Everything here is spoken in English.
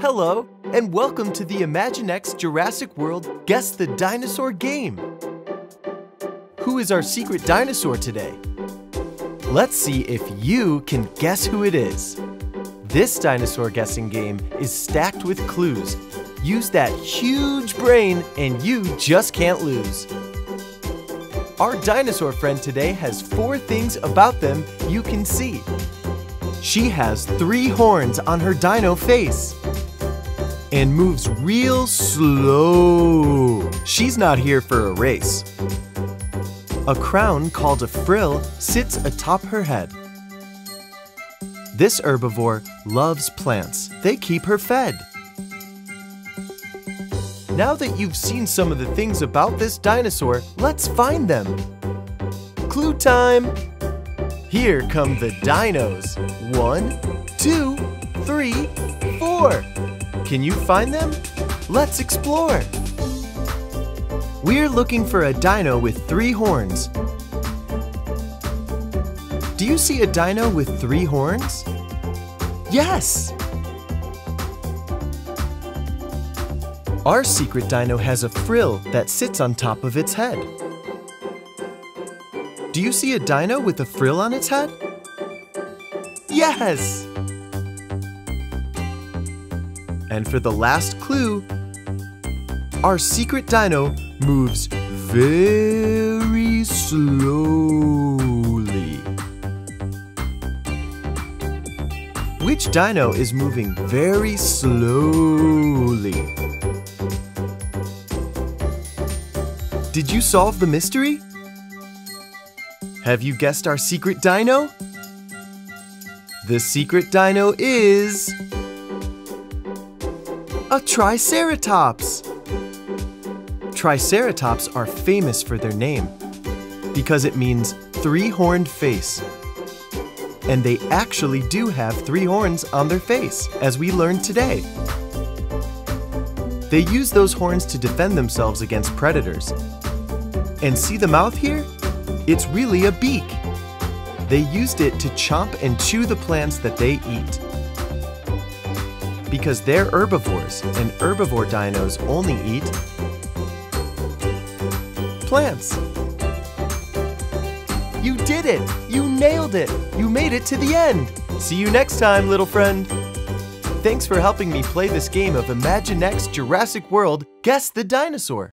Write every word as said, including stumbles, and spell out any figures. Hello, and welcome to the Imaginext Jurassic World Guess the Dinosaur Game. Who is our secret dinosaur today? Let's see if you can guess who it is. This dinosaur guessing game is stacked with clues. Use that huge brain and you just can't lose. Our dinosaur friend today has four things about them you can see. She has three horns on her dino face and moves real slow. She's not here for a race. A crown called a frill sits atop her head. This herbivore loves plants. They keep her fed. Now that you've seen some of the things about this dinosaur, let's find them. Clue time! Here come the dinos. One, two, three, four. Can you find them? Let's explore. We're looking for a dino with three horns. Do you see a dino with three horns? Yes! Our secret dino has a frill that sits on top of its head. Do you see a dino with a frill on its head? Yes! And for the last clue, our secret dino moves very slowly. Which dino is moving very slowly? Did you solve the mystery? Have you guessed our secret dino? The secret dino is a Triceratops. Triceratops are famous for their name because it means three-horned face. And they actually do have three horns on their face, as we learned today. They use those horns to defend themselves against predators. And see the mouth here? It's really a beak. They used it to chomp and chew the plants that they eat. Because they're herbivores, and herbivore dinos only eat plants. You did it! You nailed it! You made it to the end! See you next time, little friend! Thanks for helping me play this game of Imaginext Jurassic World Guess the Dinosaur!